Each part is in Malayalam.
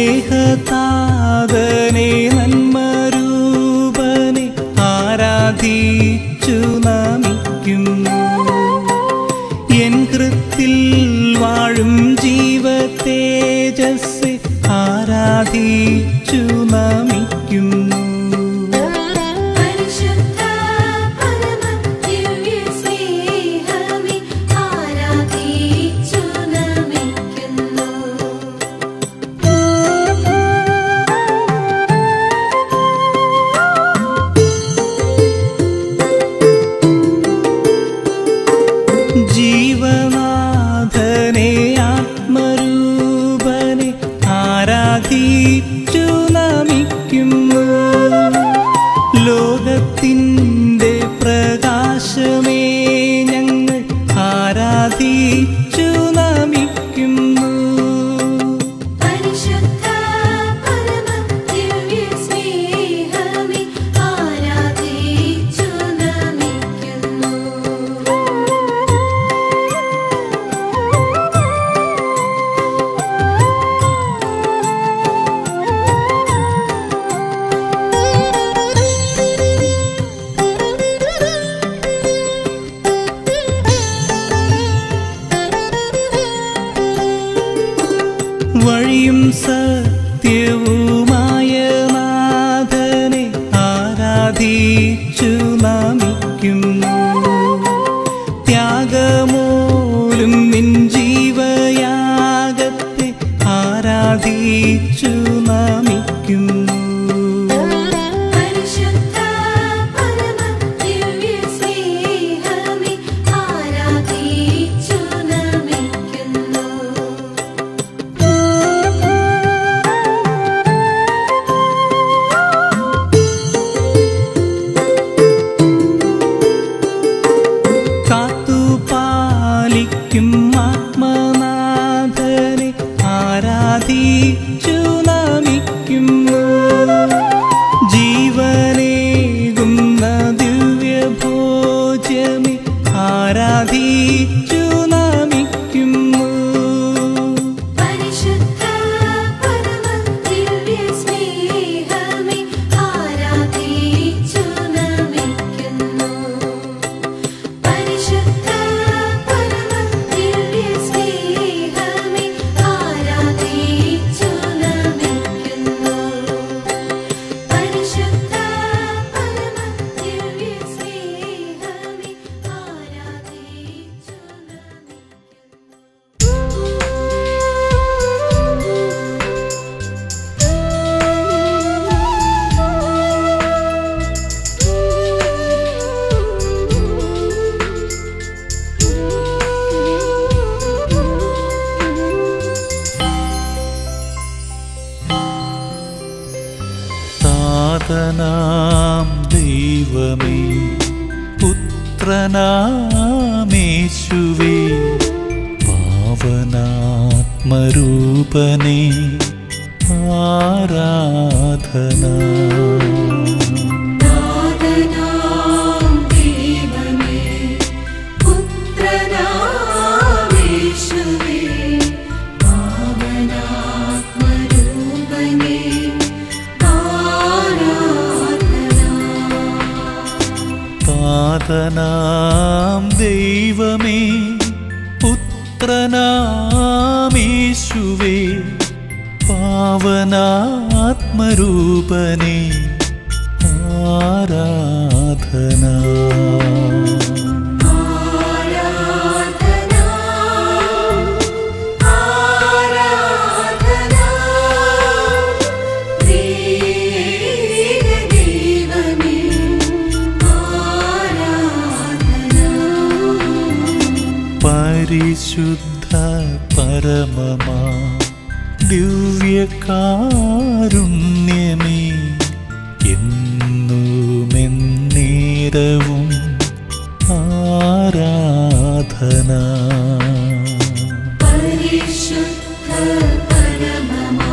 സ്നേഹതാതനെ നന്മരൂപനെ ആരാധിച്ചു നമിക്കുന്നു. എൻ കൃത്തിൽ വാഴും ജീവതേജസ്സെ ആരാധിച്ചു നമിക്കുന്നു. പരിശുദ്ധ പരമമാ ദിവ്യകാരുണ്യമേ എന്നുമെന്നേരവും ആരാധന. പരിശുദ്ധ പരമമാ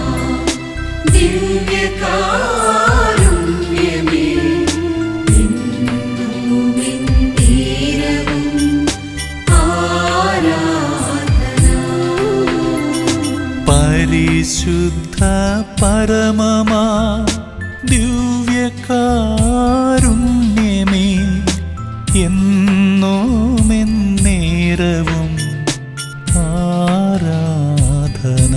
ദിവ്യകാരുണ്യമേ ശുദ്ധ परममा ദിവ്യകാരുണ്യമേ എന്നോമെന്നേരവും ആരാധന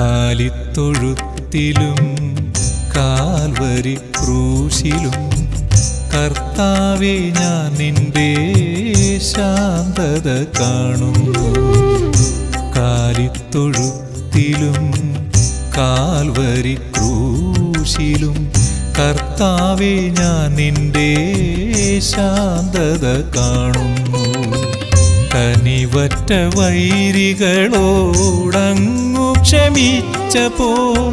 കാലിത്തൊഴുത്തിലും കാൽവരി ക്രൂശിലും കർത്താവേ ഞാൻ നിന്റെ ശാന്തത കാണുന്നു. കാലിത്തൊഴുത്തിലും കാൽവരി ക്രൂശിലും കർത്താവേ ഞാൻ നിന്റെ ശാന്തത കാണുന്നു. കനിവറ്റ വൈരികളോടങ്ങു ക്ഷമിച്ചപ്പോൾ,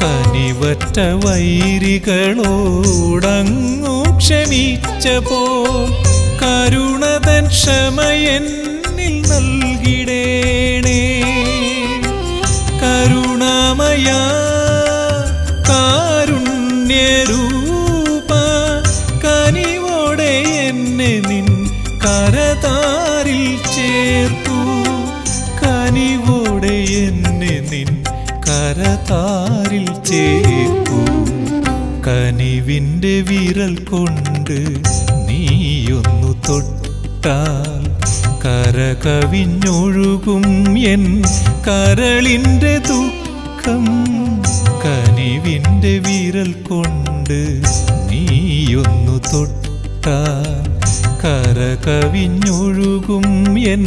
കനിവറ്റ വൈരികളോടങ്ങു ക്ഷമിച്ചപ്പോൾ കരുണ തൻ ക്ഷമയെന്നിൽ നൽകിടേണേ. കരുണാമയ കാരുണ്യരൂപ കനിവോടെ എന്നെ നിൻ കരതാരിൽ ചേർത്തു, കനിവോടെ എന്നെ നിൻ കരതാരിൽ ചേർത്തു. കനിവിൻ്റെ വിരൽ കൊണ്ട് നീയൊന്നു തൊട്ടാൽ കരകവിഞ്ഞൊഴുകും എൻ കരളിൻ്റെ ദുഃഖം. കനിവിൻ്റെ വിരൽ കൊണ്ട് നീയൊന്നു തൊട്ടാൽ കരകവിഞ്ഞൊഴുകും എൻ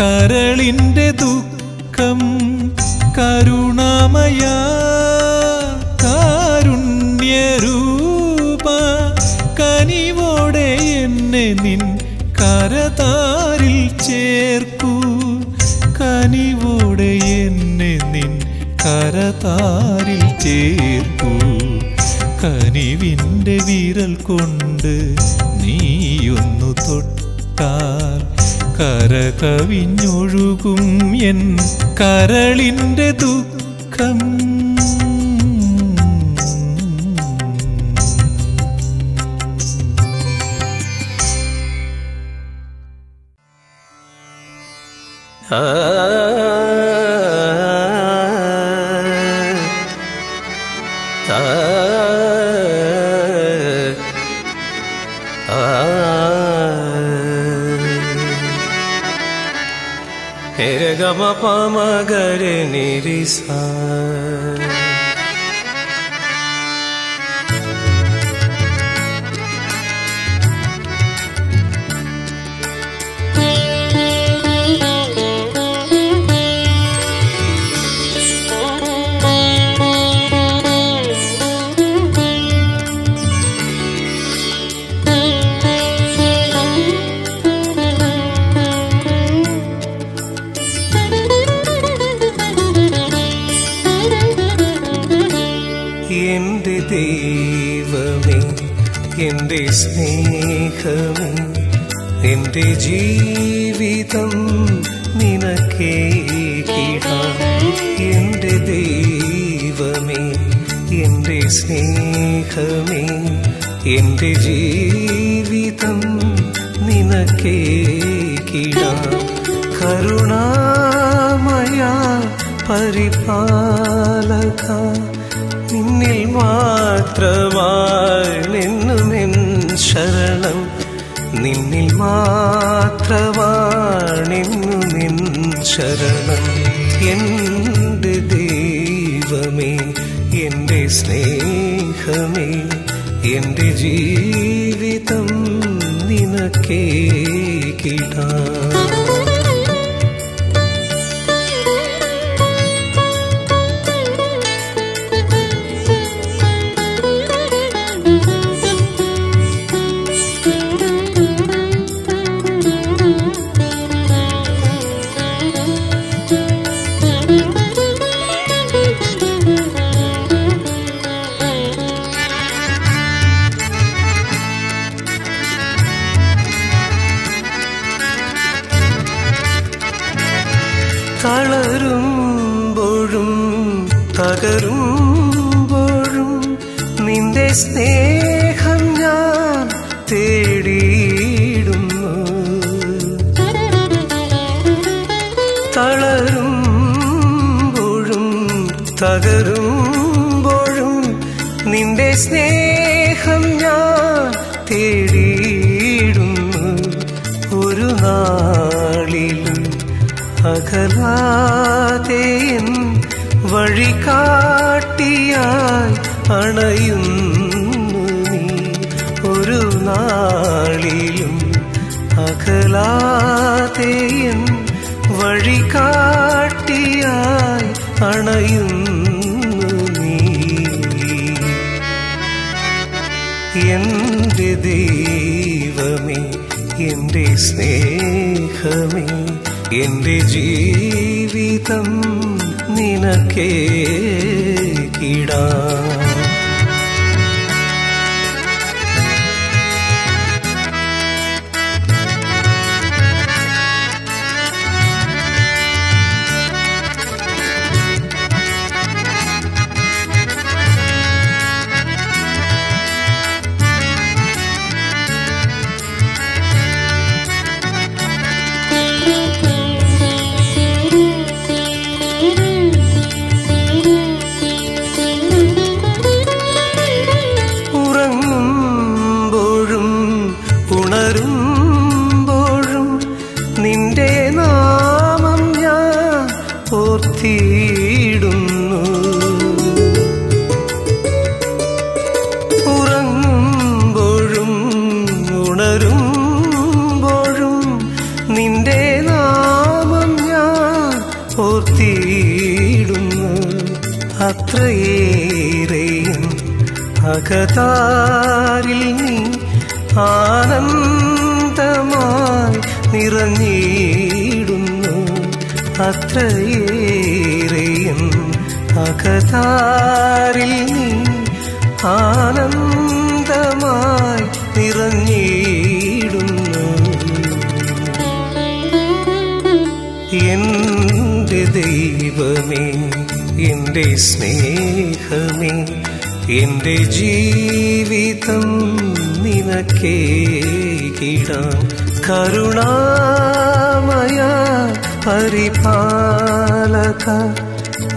കരളിൻ്റെ ദുഃഖം. കരുണാമയ കാരുണ്യരൂപ കനിവോടെ എന്നെ നിൻ കരതാരിൽ ചേർക്കൂ, കനിവോടെ എന്നെ നിൻ കരതാരിൽ ചേർക്കൂ. കനിവിൻ്റെ വിരൽ കൊണ്ട് നീയൊന്നു തൊട്ടാൽ കരകവിഞ്ഞൊഴുകും എൻ കരളിൻ്റെ ദുഃഖം. रे निरी सा സ്നേഹമേ എന്റെ ജീവിതം നിനക്കേ കിടാം. എന്റെ ദൈവമേ എന്റെ സ്നേഹമേ എന്റെ ജീവിതം നിനക്കേ കിടാം. കരുണാമയ പരിപാലക നിന്നിൽ മാത്രമായി നിന്നുമെൻ ശരണം, നിന്നിൽ മാത്രവാണെന്നു നിൻ ശരണം. എൻ്റെ ദൈവമേ എൻ്റെ സ്നേഹമേ എൻ്റെ ജീവിതം നിനക്കേ കിടാം. തളരുമ്പോഴും തകരുമ്പോഴും നിന്റെ സ്നേഹം ഞാൻ തേടിയിടുന്നു. തളരുമ്പോഴും തകരുമ്പോഴും നിന്റെ സ്നേഹം ഞാൻ തേടിയിടുന്നു. ഒരു നാളിലും അകലാതെ വഴികാട്ടിയായി അണയുന്നു നീ ഒരു നാളിലും അകലാതെ എൻ വഴികാട്ടിയായി അണയുന്നു നീ എൻ്റെ ദൈവമേ എൻ്റെ സ്നേഹമേ എൻ്റെ ജീവിതം നിനക്കേ കിടാം. അത്രയേറെയും അകതാരിൽ നീ ആനന്ദമായി നിറഞ്ഞിടുന്നു. അത്രയേറെയും അകതാരിൽ നീ ആനന്ദമായി നിറഞ്ഞിടുന്നു. എൻ്റെ ദൈവമേ എന്റെ സ്നേഹമേ എന്റെ ജീവിതം നിനക്കേ കിടാം. കരുണാമയ പരിപാലക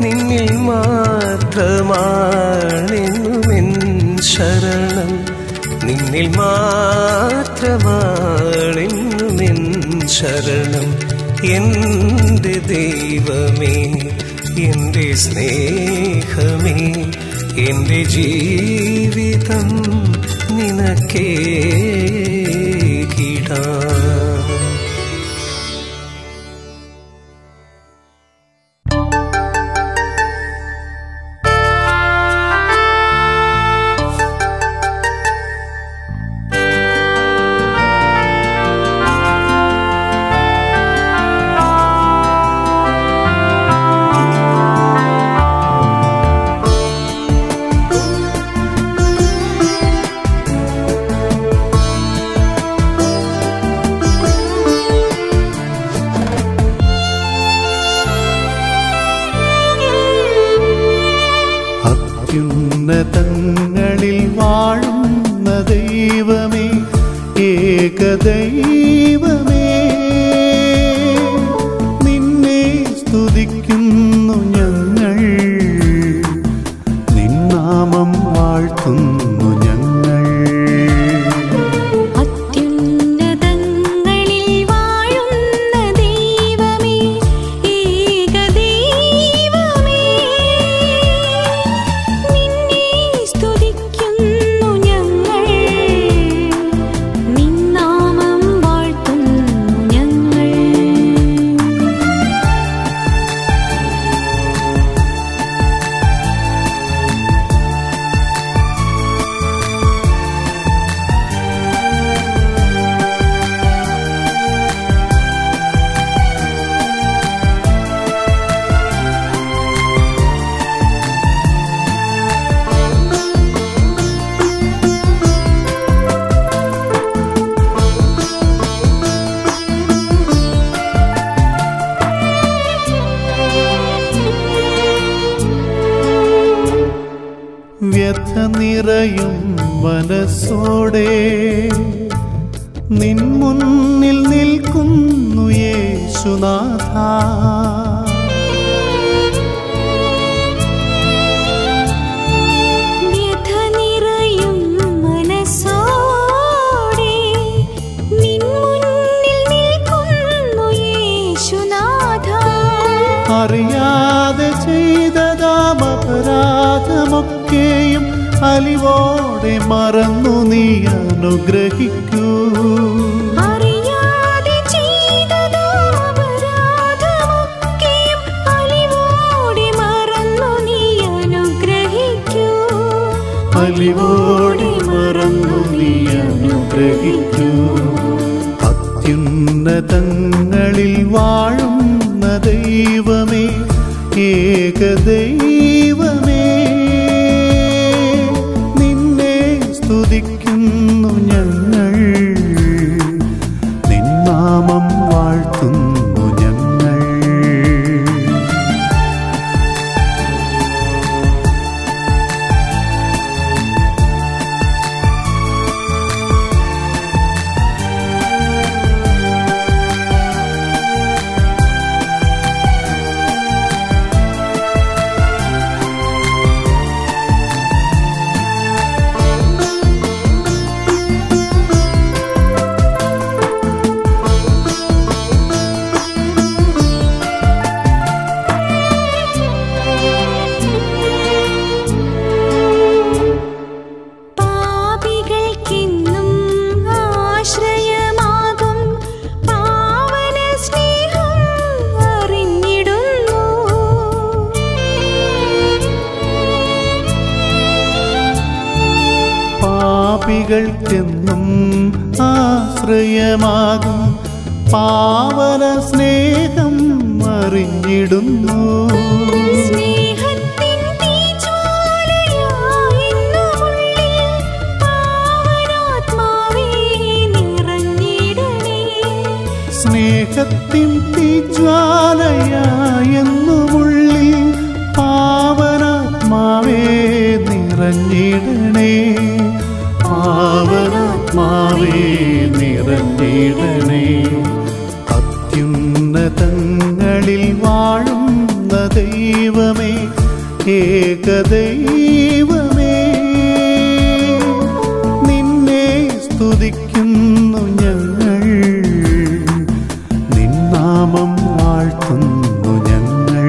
നിന്നിൽ മാത്രമാണെന്നുമെൻ ശരണം, നിന്നിൽ മാത്രമാണെന്നുമെൻ ശരണം. എൻ്റെ ദൈവമേ എന്റെ സ്നേഹമേ എന്റെ ജീവിതം നിനക്കേ കിടാം. അറിയാതെ ചെയ്തത ഒക്കെയും അലിവോടെ മറന്നു നീ അനുഗ്രഹിക്കൂ. അലിവോടെ മറന്നു നീ അനുഗ്രഹിക്കൂ. അത്യുന്നതങ്ങളിൽ വാഴുന്ന ദൈവമേ, ഏകദൈവമേ, നിന്നെ സ്തുതിക്കുന്നു ഞങ്ങൾ, നിൻനാമം വാഴ്ത്തുന്നു ഞങ്ങൾ. ൾക്കെന്നും ആശ്രയമാകും പാവന സ്നേഹം അറിഞ്ഞിടുന്നു. സ്നേഹത്തിൻ തീജ്വാലയായെന്നുമുള്ളിൽ പാവനാത്മാവേ നിറഞ്ഞിടണേ, പാവനാത്മാവേ നിറഞ്ഞിടണേ. അത്യുന്നതങ്ങളിൽ വാഴുന്ന ദൈവമേ, ഏകദൈവമേ, നിന്നെ സ്തുതിക്കുന്നു ഞങ്ങൾ, നിൻനാമം വാഴ്ത്തുന്നു ഞങ്ങൾ.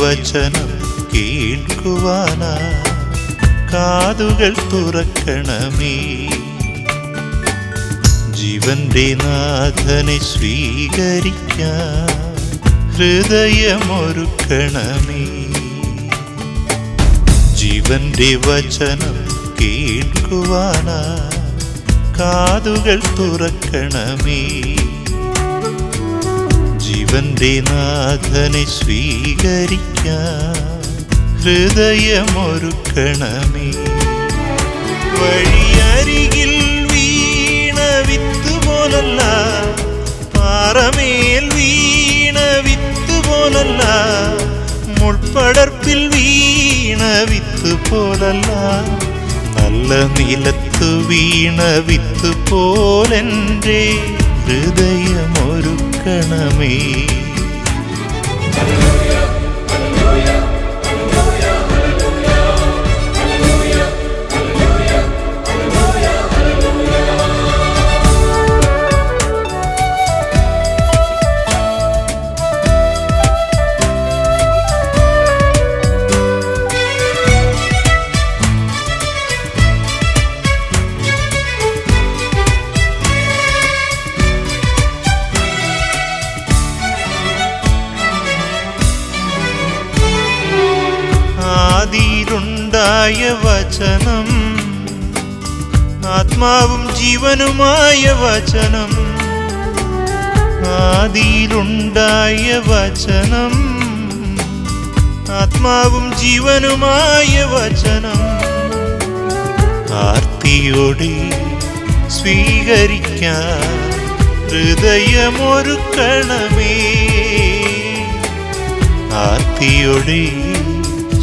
വചനം കേൾക്കുവാനാ കാതുകൾ തുറക്കണമേ, ജീവന്റെ നാഥനെ സ്വീകരിക്കാൻ ഹൃദയമൊരുക്കണമേ. ജീവന്റെ വചനം കേൾക്കുവാനാ കാതുകൾ തുറക്കണമേ, ജീവന്റെ നാഥനെ സ്വീകരിക്കാൻ ഹൃദയമൊരുക്കണമേ. വഴിയരികിൽ വീണ വിത്തുപോലല്ല, പാറമേൽ വീണ വിത്തുപോലല്ല, മുൾപ്പടർപ്പിൽ വീണ വിത്തുപോലല്ല, നല്ല നിലത്തു വീണ വിത്തുപോലെൻ്റെ ഹൃദയമൊരുക്കണമേ. ായ വചനം, ആത്മാവും ജീവനുമായ വചനം, ആദിയിലുണ്ടായ വചനം ആത്മാവും ജീവനുമായ വചനം ആർത്തിയോടെ സ്വീകരിക്കാൻ ഹൃദയമൊരുക്കണമേ, ആർത്തിയോടെ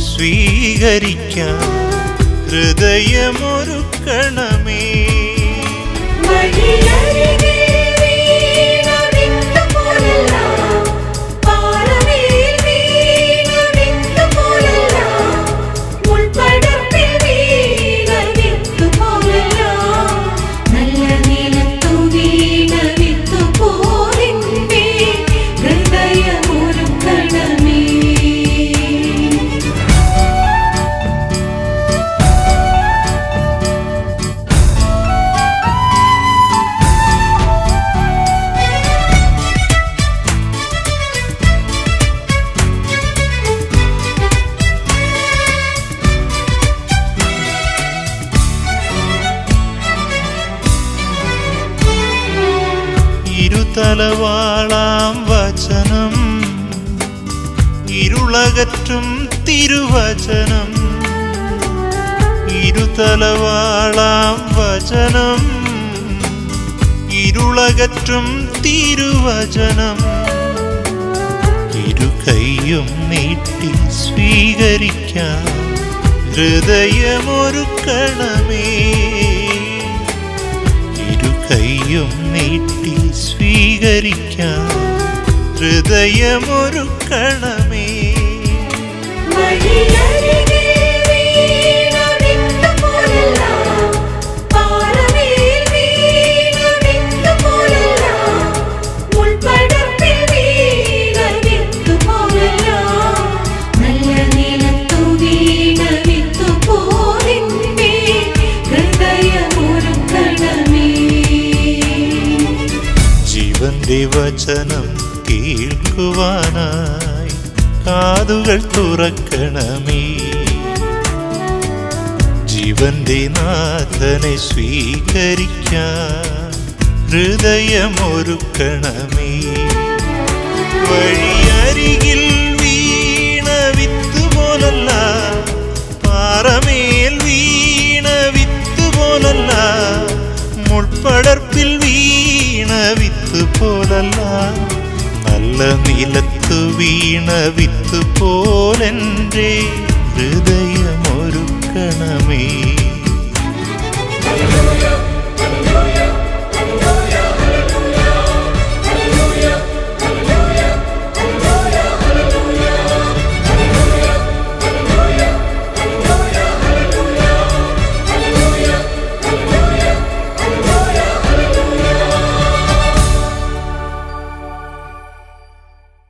സ്വീകരിക്കാൻ ഹൃദയമൊരുക്കണമേ. തലവാളാം വചനം ഇരുളകറ്റും തിരുവചനം, ഇരുതലവാളാം വചനം ഇരുളകറ്റും തിരുവചനം ഇരുകൈയും നീട്ടി സ്വീകരിക്കാൻ ഹൃദയമൊരുക്കണമേ, കൈയും നീട്ടി സ്വീകരിക്കാൻ ഹൃദയമൊരുക്കണമേ. വചനം കേൾക്കുവാനായി കാതുകൾ തുറക്കണമേ, ജീവന്റെ നാഥനെ സ്വീകരിക്കാൻ ഹൃദയമൊരുക്കണമേ. വഴിയരികിൽ വീണ വിത്ത് പോലല്ല, പാറമേൽ വീണ വിത്ത് പോലല്ല, മുൾപ്പടർപ്പിൽ വീണ വിത്ത് പോലല്ല, നല്ല നിലത്തു വീണ വിത്ത് പോലെൻ്റെ ഹൃദയമൊരുക്കണമേ.